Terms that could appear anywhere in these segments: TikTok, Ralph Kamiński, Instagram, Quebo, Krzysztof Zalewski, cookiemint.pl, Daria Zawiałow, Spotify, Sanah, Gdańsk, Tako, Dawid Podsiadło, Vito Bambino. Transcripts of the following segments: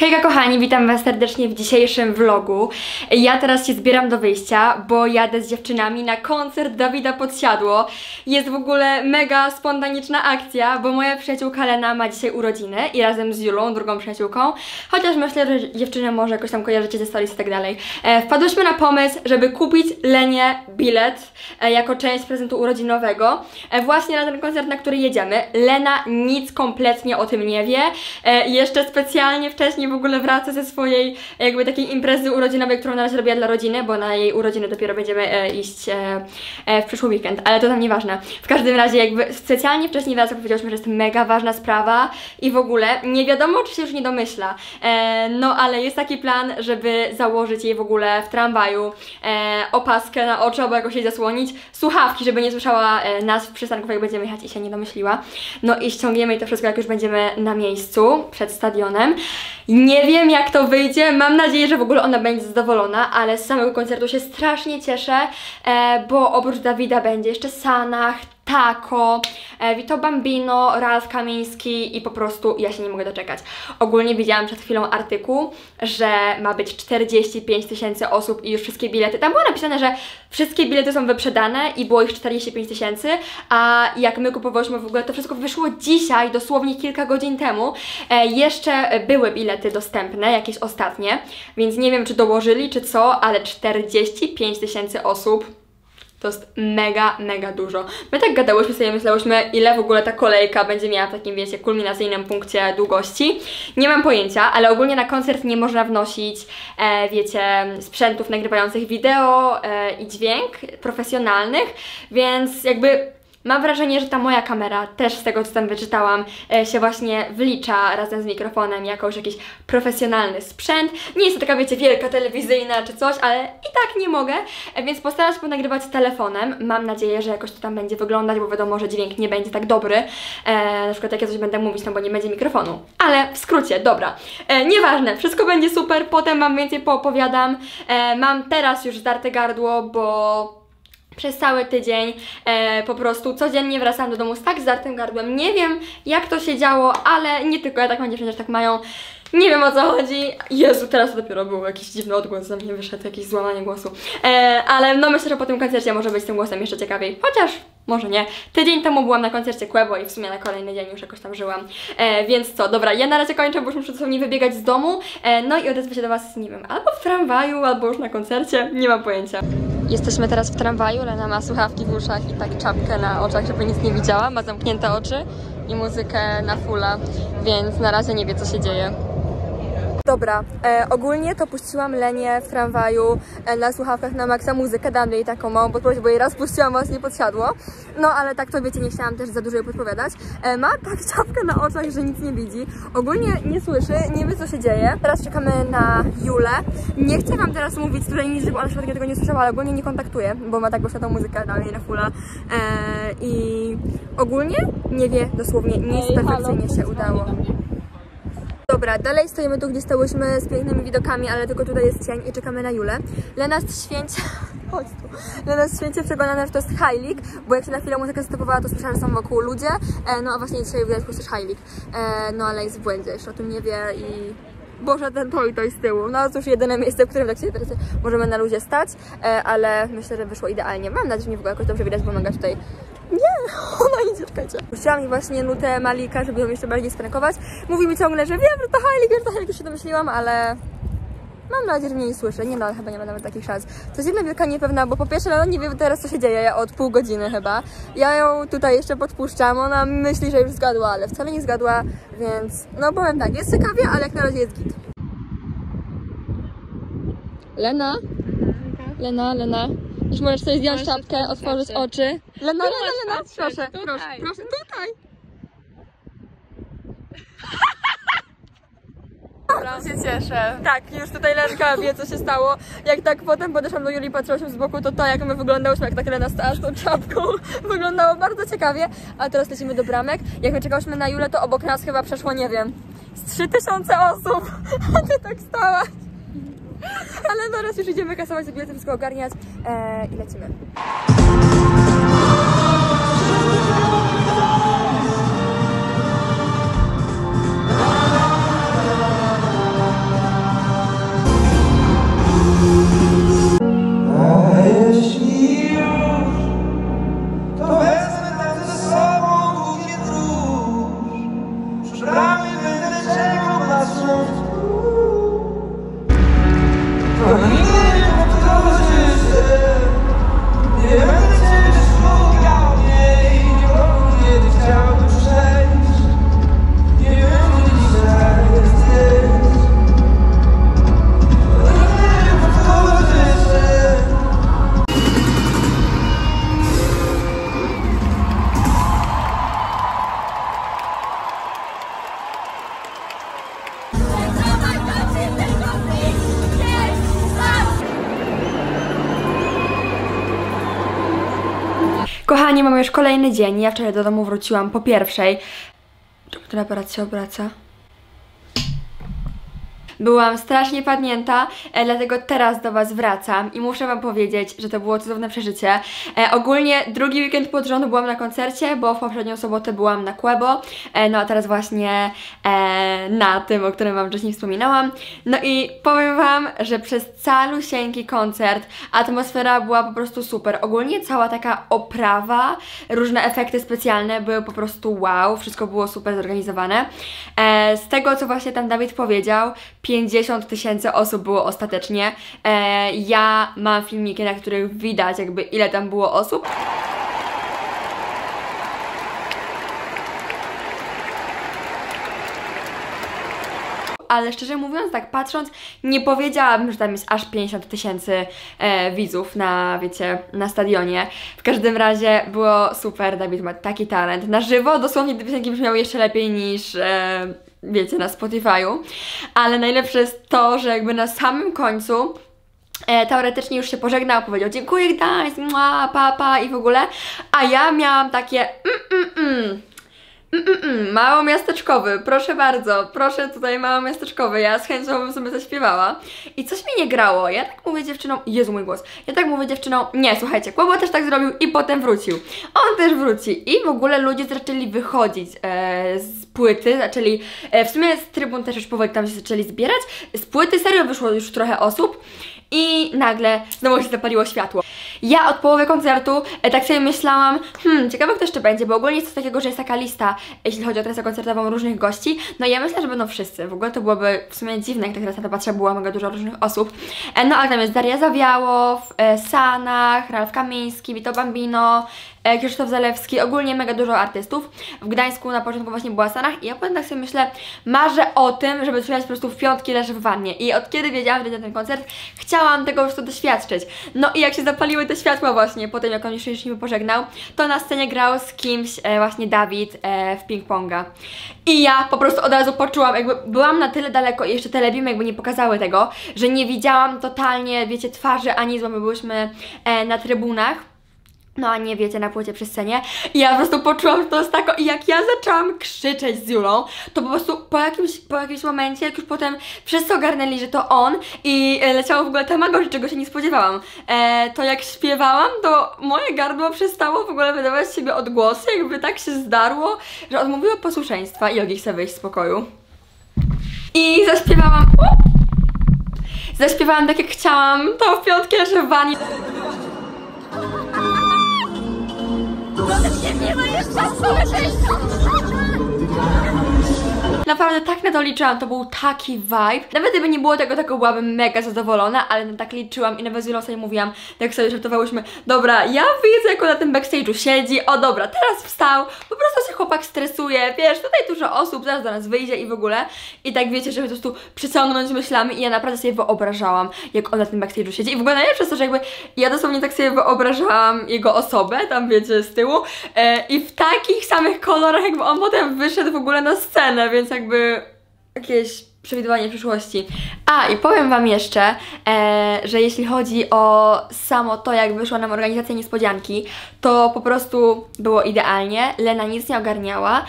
Hejka kochani, witam was serdecznie w dzisiejszym vlogu. Ja teraz się zbieram do wyjścia, bo jadę z dziewczynami na koncert Dawida Podsiadło. Jest w ogóle mega spontaniczna akcja, bo moja przyjaciółka Lena ma dzisiaj urodziny i razem z Julą, drugą przyjaciółką, chociaż myślę, że dziewczynę może jakoś tam kojarzycie ze stories i tak dalej, wpadłyśmy na pomysł, żeby kupić Lenie bilet jako część prezentu urodzinowego właśnie na ten koncert, na który jedziemy. Lena nic kompletnie o tym nie wie, jeszcze specjalnie wcześniej w ogóle wraca ze swojej jakby takiej imprezy urodzinowej, którą na razie robiła dla rodziny, bo na jej urodziny dopiero będziemy iść w przyszły weekend, ale to tam nieważne. W każdym razie jakby specjalnie wcześniej wraca, powiedziałyśmy, że jest mega ważna sprawa i w ogóle nie wiadomo, czy się już nie domyśla, no ale jest taki plan, żeby założyć jej w ogóle w tramwaju opaskę na oczy, albo jakoś jej zasłonić, słuchawki, żeby nie słyszała nas w przystanku, jak będziemy jechać i się nie domyśliła. No i ściągniemy to wszystko, jak już będziemy na miejscu przed stadionem. Nie wiem, jak to wyjdzie, mam nadzieję, że w ogóle ona będzie zadowolona, ale z samego koncertu się strasznie cieszę, bo oprócz Dawida będzie jeszcze Sanah, Tako, Vito Bambino, Ralph Kamiński i po prostu ja się nie mogę doczekać. Ogólnie widziałam przed chwilą artykuł, że ma być 45 000 osób i już wszystkie bilety, tam było napisane, że wszystkie bilety są wyprzedane i było ich 45 000, a jak my kupowałyśmy w ogóle, to wszystko wyszło dzisiaj, dosłownie kilka godzin temu, jeszcze były bilety dostępne, jakieś ostatnie, więc nie wiem, czy dołożyli, czy co, ale 45 000 osób. To jest mega, mega dużo. My tak gadałyśmy sobie, myślałyśmy, ile w ogóle ta kolejka będzie miała w takim, wiecie, kulminacyjnym punkcie długości. Nie mam pojęcia, ale ogólnie na koncert nie można wnosić, wiecie, sprzętów nagrywających wideo i dźwięk profesjonalnych, więc jakby mam wrażenie, że ta moja kamera też, z tego co tam wyczytałam, się właśnie wlicza razem z mikrofonem jako już jakiś profesjonalny sprzęt. Nie jest to taka, wiecie, wielka telewizyjna czy coś, ale i tak nie mogę, więc postaram się ponagrywać telefonem. Mam nadzieję, że jakoś to tam będzie wyglądać, bo wiadomo, że dźwięk nie będzie tak dobry. Na przykład jak ja coś będę mówić, no bo nie będzie mikrofonu. Ale w skrócie, dobra. Nieważne, wszystko będzie super, potem wam więcej poopowiadam. Mam teraz już zdarte gardło, bo przez cały tydzień po prostu codziennie wracałam do domu z tak zdartym gardłem. Nie wiem, jak to się działo, ale nie tylko ja tak mam, dziewczyny też tak mają. Nie wiem, o co chodzi. Jezu, teraz to dopiero był jakiś dziwny odgłos, za mnie wyszedł, jakieś złamanie głosu. Ale no myślę, że po tym koncercie może być z tym głosem jeszcze ciekawiej. Chociaż może nie. Tydzień temu byłam na koncercie Quebo i w sumie na kolejny dzień już jakoś tam żyłam. Więc co, dobra, ja na razie kończę, bo już muszę dosłownie wybiegać z domu. No i odezwę się do was, nie wiem, albo w tramwaju, albo już na koncercie. Nie mam pojęcia. Jesteśmy teraz w tramwaju, Lena ma słuchawki w uszach i tak czapkę na oczach, żeby nic nie widziała. Ma zamknięte oczy i muzykę na fulla, więc na razie nie wie, co się dzieje. Dobra, ogólnie to puściłam Lenie w tramwaju na słuchawkach na maksa muzykę, dam jej taką małą podpowiedź, bo jej raz puściłam, właśnie podsiadło. No ale tak to wiecie, nie chciałam też za dużo jej podpowiadać. Ma tak czapkę na oczach, że nic nie widzi. Ogólnie nie słyszy, nie wie, co się dzieje. Teraz czekamy na Julę. Nie chcę wam teraz mówić tutaj nic, żeby ona świetnie tego nie słyszała, ale ogólnie nie kontaktuję, bo ma tak głośną muzykę, dam jej na fulla. I ogólnie nie wie dosłownie nic, perfekcyjnie się udało. Dobra, dalej stoimy tu, gdzie stałyśmy, z pięknymi widokami, ale tylko tutaj jest cień i czekamy na Julę. Lena z Święcia, chodź tu, Lena z Święcia przekonana, że to jest hajlik, bo jak się na chwilę muzykę stopowała, to słyszałam, że są wokół ludzie, no a właśnie dzisiaj widać, że to hajlik, no ale jest w błędzie, jeszcze o tym nie wie i... Boże, ten to i to i z tyłu. No cóż, jedyne miejsce, w którym tak się teraz możemy na luzie stać, ale myślę, że wyszło idealnie. Mam nadzieję, że mnie w ogóle jakoś dobrze widać, bo noga tutaj... Nie, ona idzie, czekajcie. Puściłam mi właśnie nutę Malika, żeby ją jeszcze bardziej sprankować. Mówi mi ciągle, że wiem, że to hajlik, już się domyśliłam, ale... Mam nadzieję, że mnie nie słyszę. Nie no, ale chyba nie ma nawet takich szans. To jest jedna wielka niepewna, bo po pierwsze, no nie wiem teraz, co się dzieje od pół godziny chyba. Ja ją tutaj jeszcze podpuszczam, ona myśli, że już zgadła, ale wcale nie zgadła, więc no powiem tak, jest ciekawie, ale jak na razie jest git. Lena? Lena, Lena. Już możesz sobie zdjąć czapkę, otworzyć oczy. Lena, Lena, Lena, proszę, proszę, proszę, tutaj. Bardzo się cieszę. Tak, już tutaj Lenka wie, co się stało. Jak tak potem podeszłam do Julii i patrzyłam się z boku, to jak my wyglądałyśmy, jak tak Lena stała z tą czapką, wyglądało bardzo ciekawie. A teraz lecimy do bramek. Jak my czekałyśmy na Julę, to obok nas chyba przeszło, nie wiem, z 3000 osób. A ty tak stałaś. Ale teraz już idziemy kasować sobie, wszystko ogarniać i lecimy. Kochani, mamy już kolejny dzień. Ja wczoraj do domu wróciłam po pierwszej. Ten aparat się obraca. Byłam strasznie padnięta, dlatego teraz do Was wracam i muszę Wam powiedzieć, że to było cudowne przeżycie. Ogólnie drugi weekend pod rząd byłam na koncercie, bo w poprzednią sobotę byłam na Quebo, no a teraz właśnie na tym, o którym Wam wcześniej wspominałam. No i powiem Wam, że przez calusieńki koncert atmosfera była po prostu super. Ogólnie cała taka oprawa, różne efekty specjalne były po prostu wow, wszystko było super zorganizowane. Z tego, co właśnie tam Dawid powiedział, 50 000 osób było ostatecznie. Ja mam filmiki, na których widać jakby ile tam było osób. Ale szczerze mówiąc, tak patrząc, nie powiedziałabym, że tam jest aż 50 000 widzów na, wiecie, na stadionie. W każdym razie było super, Dawid ma taki talent. Na żywo dosłownie te piosenki brzmiały jeszcze lepiej niż... wiecie, na Spotify'u, ale najlepsze jest to, że jakby na samym końcu teoretycznie już się pożegnał, powiedział dziękuję Gdańsk, mua, papa i w ogóle, a ja miałam takie mało miasteczkowy, proszę bardzo, proszę tutaj mało miasteczkowy, ja z chęcią bym sobie zaśpiewała i coś mi nie grało, ja tak mówię dziewczyną, Jezu mój głos, ja tak mówię dziewczyną, nie słuchajcie, Quebo też tak zrobił i potem wrócił, on też wróci i w ogóle ludzie zaczęli wychodzić z płyty, zaczęli, w sumie z trybun też już powoli tam się zaczęli zbierać, z płyty serio wyszło już trochę osób i nagle znowu się zapaliło światło. Ja od połowy koncertu tak sobie myślałam, ciekawe kto jeszcze będzie, bo ogólnie jest coś takiego, że jest taka lista, jeśli chodzi o trasę koncertową różnych gości, no i ja myślę, że będą wszyscy, w ogóle to byłoby w sumie dziwne, jak tak teraz na to patrzę, było mega dużo różnych osób, no ale tam jest Daria Zawiałow, Sanah, Ralph Kamiński, Vito Bambino, Krzysztof Zalewski, ogólnie mega dużo artystów. W Gdańsku na początku właśnie była Sanah i ja potem tak sobie myślę, marzę o tym, żeby słuchać po prostu w piątki leży w wannie i od kiedy wiedziałam, że idę na ten koncert, chciałam tego po prostu doświadczyć. No i jak się zapaliły te światła właśnie po tym, jak on już się pożegnał, to na scenie grał z kimś właśnie Dawid w ping-ponga. I ja po prostu od razu poczułam, jakby byłam na tyle daleko i jeszcze telebimy jakby nie pokazały tego, że nie widziałam totalnie, wiecie, twarzy ani zła, bo byłyśmy na trybunach. No a nie, wiecie, na płycie przy scenie. I ja po prostu poczułam, że to jest tako. I jak ja zaczęłam krzyczeć z Julą, to po prostu po jakimś momencie, jak już potem wszyscy ogarnęli, że to on i leciało w ogóle tamago, że czego się nie spodziewałam, to jak śpiewałam, to moje gardło przestało w ogóle wydawać z siebie odgłosy, jakby tak się zdarło, że odmówiło posłuszeństwa i Jogi chce wyjść z pokoju. I zaśpiewałam tak jak chciałam, to w piątki jeszcze w wannie. Naprawdę tak na to liczyłam, to był taki vibe. Nawet gdyby nie było tego, tak byłabym mega zadowolona, ale tak liczyłam i nawet z Julą sobie mówiłam, tak sobie żartowałyśmy, dobra, ja widzę, jak on na tym backstage'u siedzi, o dobra, teraz wstał, po prostu się chłopak stresuje, wiesz, tutaj dużo osób, zaraz do nas wyjdzie i w ogóle. I tak wiecie, żeby po prostu przyciągnąć myślami i ja naprawdę sobie wyobrażałam, jak on na tym backstage'u siedzi. I w ogóle najlepsze jest to, że jakby ja dosłownie tak sobie wyobrażałam jego osobę, tam wiecie, z tyłu i w takich samych kolorach, jakby on potem wyszedł w ogóle na scenę, więc jakby jakieś przewidywanie przyszłości. A i powiem Wam jeszcze, że jeśli chodzi o samo to, jak wyszła nam organizacja niespodzianki, to po prostu było idealnie. Lena nic nie ogarniała.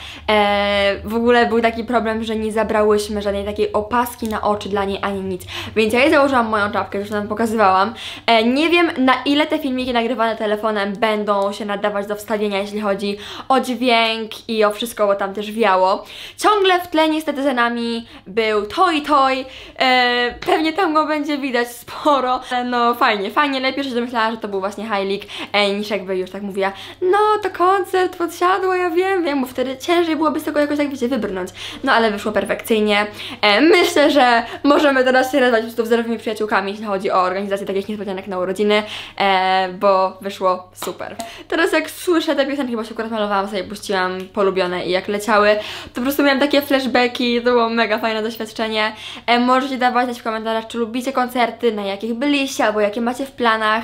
W ogóle był taki problem, że nie zabrałyśmy żadnej takiej opaski na oczy dla niej ani nic. Więc ja jej założyłam moją czapkę, już Wam pokazywałam. Nie wiem, na ile te filmiki nagrywane telefonem będą się nadawać do wstawienia, jeśli chodzi o dźwięk i o wszystko, bo tam też wiało. Ciągle w tle niestety za nami był Toj, pewnie tam go będzie widać sporo. No fajnie, lepiej, że myślałam, że to był właśnie Hajlik, niż jakby już tak mówiła, no to koncert, Podsiadło, ja wiem, bo wtedy ciężej byłoby z tego jakoś tak, wiecie, wybrnąć. No ale wyszło perfekcyjnie. Myślę, że możemy teraz się rozmawiać po prostu wzorowymi przyjaciółkami, jeśli chodzi o organizację takich niespodzianek na urodziny, bo wyszło super. Teraz jak słyszę te piosenki, bo się akurat malowałam, sobie puściłam polubione i jak leciały, to po prostu miałam takie flashbacki, to było mega fajne doświadczenie. doświadczenie. Możecie dawać w komentarzach, czy lubicie koncerty, na jakich byliście, albo jakie macie w planach,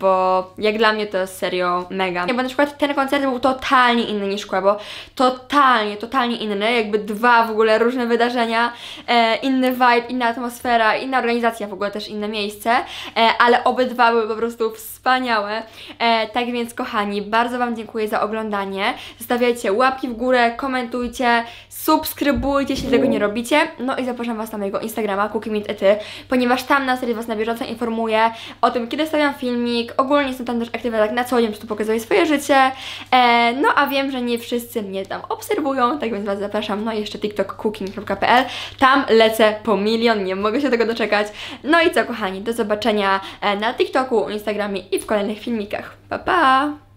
bo jak dla mnie to jest serio mega. Bo na przykład ten koncert był totalnie inny niż Quebo, totalnie inny, jakby dwa w ogóle różne wydarzenia, inny vibe, inna atmosfera, inna organizacja, w ogóle też inne miejsce, ale obydwa były po prostu wspaniałe. Tak więc kochani, bardzo Wam dziękuję za oglądanie, zostawiajcie łapki w górę, komentujcie, subskrybujcie, jeśli tego nie robicie, no i zapraszam Was na mojego Instagrama cookiemint.pl, ponieważ tam na serii Was na bieżąco informuję o tym, kiedy stawiam filmik, ogólnie jestem tam też aktywna tak na co dzień, tu pokazuję swoje życie, no a wiem, że nie wszyscy mnie tam obserwują, tak więc Was zapraszam, no i jeszcze TikTok cooking.pl, tam lecę po milion, nie mogę się tego doczekać, no i co kochani, do zobaczenia na TikToku, Instagramie i w kolejnych filmikach, pa pa!